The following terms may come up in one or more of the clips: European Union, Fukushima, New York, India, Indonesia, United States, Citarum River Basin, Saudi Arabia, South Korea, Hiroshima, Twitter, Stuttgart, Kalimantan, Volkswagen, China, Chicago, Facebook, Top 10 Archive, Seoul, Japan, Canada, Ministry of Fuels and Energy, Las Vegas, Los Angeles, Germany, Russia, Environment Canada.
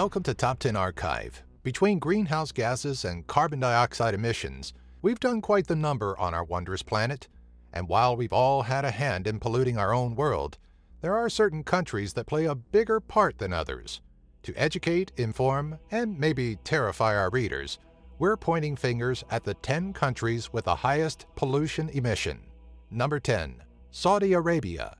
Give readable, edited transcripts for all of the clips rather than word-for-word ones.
Welcome to Top 10 Archive. Between greenhouse gases and carbon dioxide emissions, we've done quite the number on our wondrous planet. And while we've all had a hand in polluting our own world, there are certain countries that play a bigger part than others. To educate, inform, and maybe terrify our readers, we're pointing fingers at the 10 countries with the highest pollution emission. Number 10. Saudi Arabia.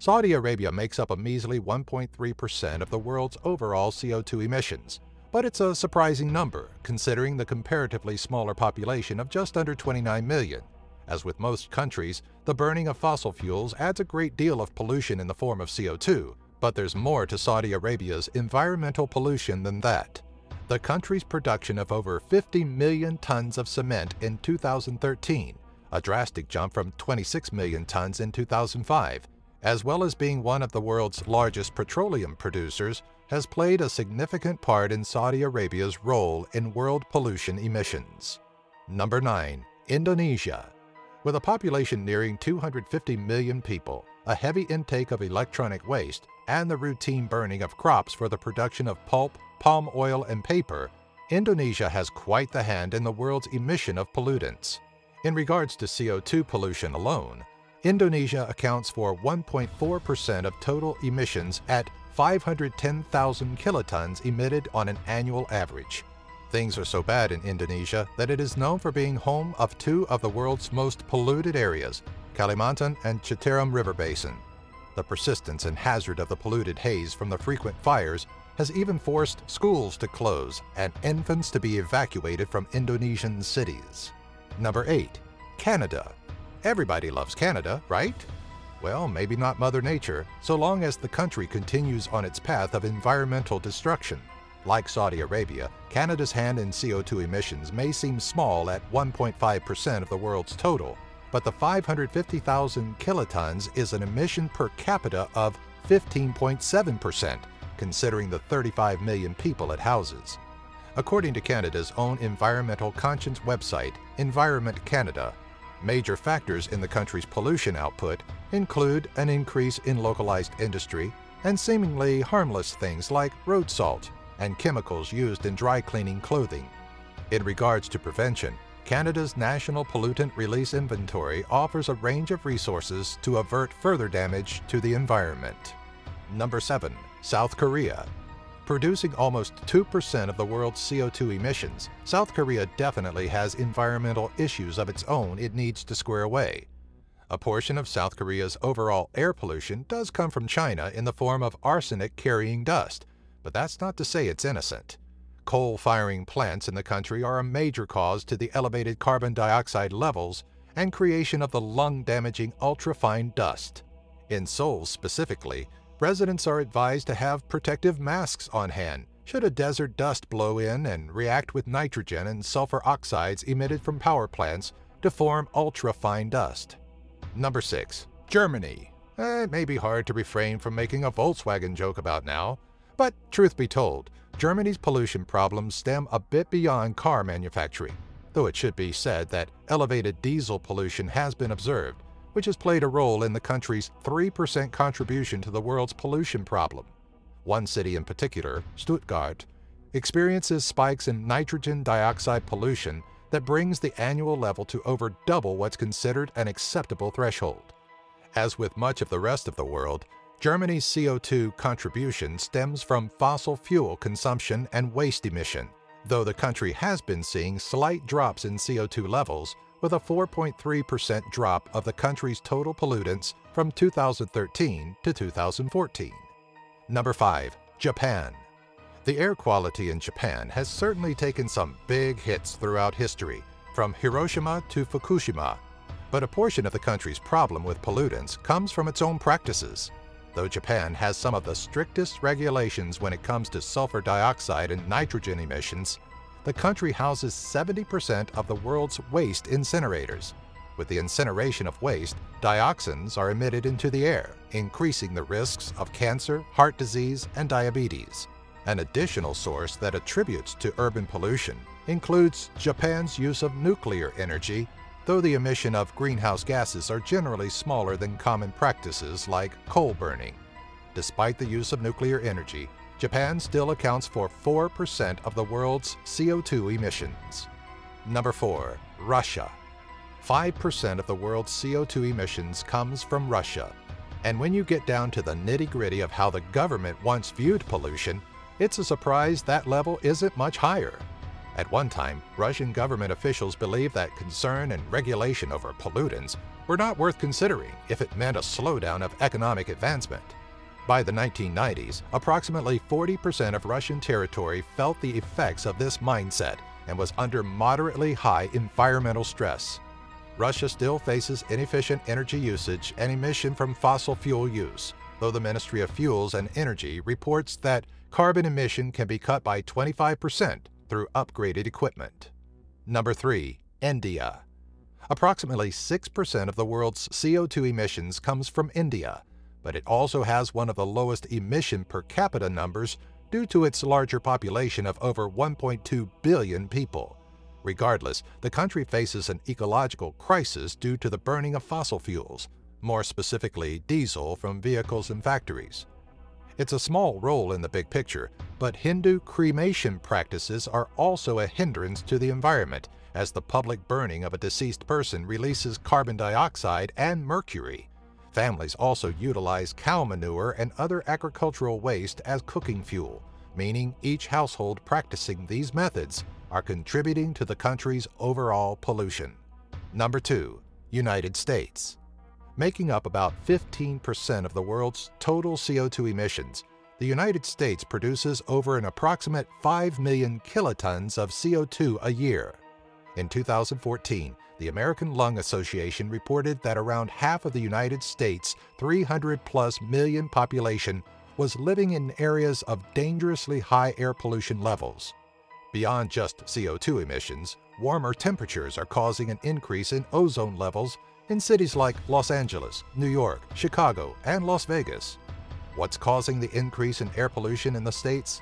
Saudi Arabia makes up a measly 1.3% of the world's overall CO2 emissions, but it's a surprising number considering the comparatively smaller population of just under 29 million. As with most countries, the burning of fossil fuels adds a great deal of pollution in the form of CO2, but there's more to Saudi Arabia's environmental pollution than that. The country's production of over 50 million tons of cement in 2013, a drastic jump from 26 million tons in 2005, as well as being one of the world's largest petroleum producers, has played a significant part in Saudi Arabia's role in world pollution emissions. Number 9. Indonesia. With a population nearing 250 million people, a heavy intake of electronic waste, and the routine burning of crops for the production of pulp, palm oil, and paper, Indonesia has quite the hand in the world's emission of pollutants. In regards to CO2 pollution alone, Indonesia accounts for 1.4% of total emissions at 510,000 kilotons emitted on an annual average. Things are so bad in Indonesia that it is known for being home of two of the world's most polluted areas, Kalimantan and Citarum River Basin. The persistence and hazard of the polluted haze from the frequent fires has even forced schools to close and infants to be evacuated from Indonesian cities. Number 8. Canada. Everybody loves Canada, right? Well, maybe not Mother Nature, so long as the country continues on its path of environmental destruction. Like Saudi Arabia, Canada's hand in CO2 emissions may seem small at 1.5% of the world's total, but the 550,000 kilotons is an emission per capita of 15.7%, considering the 35 million people it houses. According to Canada's own environmental conscience website, Environment Canada, major factors in the country's pollution output include an increase in localized industry and seemingly harmless things like road salt and chemicals used in dry cleaning clothing. In regards to prevention, Canada's National Pollutant Release Inventory offers a range of resources to avert further damage to the environment. Number 7. South Korea. Producing almost 2% of the world's CO2 emissions, South Korea definitely has environmental issues of its own it needs to square away. A portion of South Korea's overall air pollution does come from China in the form of arsenic-carrying dust, but that's not to say it's innocent. Coal-firing plants in the country are a major cause to the elevated carbon dioxide levels and creation of the lung-damaging ultrafine dust. In Seoul specifically, residents are advised to have protective masks on hand should a desert dust blow in and react with nitrogen and sulfur oxides emitted from power plants to form ultra-fine dust. Number 6. Germany. It may be hard to refrain from making a Volkswagen joke about now, but truth be told, Germany's pollution problems stem a bit beyond car manufacturing, though it should be said that elevated diesel pollution has been observed, which has played a role in the country's 3% contribution to the world's pollution problem. One city in particular, Stuttgart, experiences spikes in nitrogen dioxide pollution that brings the annual level to over double what's considered an acceptable threshold. As with much of the rest of the world, Germany's CO2 contribution stems from fossil fuel consumption and waste emission, though the country has been seeing slight drops in CO2 levels, with a 4.3% drop of the country's total pollutants from 2013 to 2014. Number 5. Japan. The air quality in Japan has certainly taken some big hits throughout history, from Hiroshima to Fukushima, but a portion of the country's problem with pollutants comes from its own practices. Though Japan has some of the strictest regulations when it comes to sulfur dioxide and nitrogen emissions, the country houses 70% of the world's waste incinerators. With the incineration of waste, dioxins are emitted into the air, increasing the risks of cancer, heart disease, and diabetes. An additional source that attributes to urban pollution includes Japan's use of nuclear energy, though the emission of greenhouse gases are generally smaller than common practices like coal burning. Despite the use of nuclear energy, Japan still accounts for 4% of the world's CO2 emissions. Number 4. Russia. 5% of the world's CO2 emissions comes from Russia. And when you get down to the nitty-gritty of how the government once viewed pollution, it's a surprise that level isn't much higher. At one time, Russian government officials believed that concern and regulation over pollutants were not worth considering if it meant a slowdown of economic advancement. By the 1990s, approximately 40% of Russian territory felt the effects of this mindset and was under moderately high environmental stress. Russia still faces inefficient energy usage and emission from fossil fuel use, though the Ministry of Fuels and Energy reports that carbon emission can be cut by 25% through upgraded equipment. Number 3. India. Approximately 6% of the world's CO2 emissions comes from India, but it also has one of the lowest emission per capita numbers due to its larger population of over 1.2 billion people. Regardless, the country faces an ecological crisis due to the burning of fossil fuels, more specifically diesel from vehicles and factories. It's a small role in the big picture, but Hindu cremation practices are also a hindrance to the environment, as the public burning of a deceased person releases carbon dioxide and mercury. Families also utilize cow manure and other agricultural waste as cooking fuel, meaning each household practicing these methods are contributing to the country's overall pollution. Number 2. United States. Making up about 15% of the world's total CO2 emissions, the United States produces over an approximate 5 million kilotons of CO2 a year. In 2014, the American Lung Association reported that around half of the United States' 300-plus million population was living in areas of dangerously high air pollution levels. Beyond just CO2 emissions, warmer temperatures are causing an increase in ozone levels in cities like Los Angeles, New York, Chicago, and Las Vegas. What's causing the increase in air pollution in the states?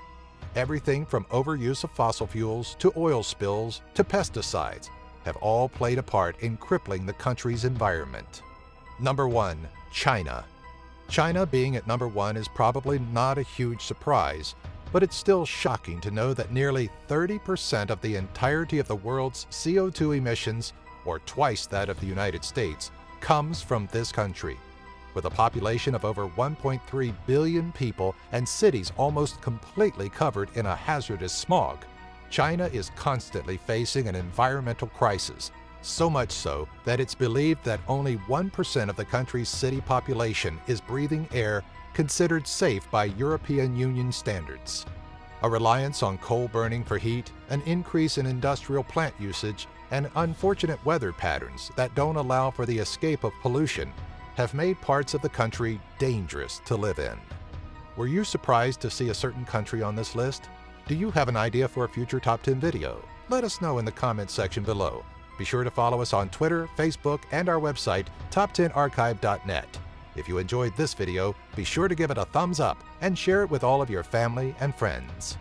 Everything from overuse of fossil fuels to oil spills to pesticides have all played a part in crippling the country's environment. Number 1. China. China being at number 1 is probably not a huge surprise, but it's still shocking to know that nearly 30% of the entirety of the world's CO2 emissions, or twice that of the United States, comes from this country. With a population of over 1.3 billion people and cities almost completely covered in a hazardous smog, China is constantly facing an environmental crisis, so much so that it's believed that only 1% of the country's city population is breathing air considered safe by European Union standards. A reliance on coal burning for heat, an increase in industrial plant usage, and unfortunate weather patterns that don't allow for the escape of pollution have made parts of the country dangerous to live in. Were you surprised to see a certain country on this list? Do you have an idea for a future Top 10 video? Let us know in the comments section below. Be sure to follow us on Twitter, Facebook, and our website, top10archive.net. If you enjoyed this video, be sure to give it a thumbs up and share it with all of your family and friends.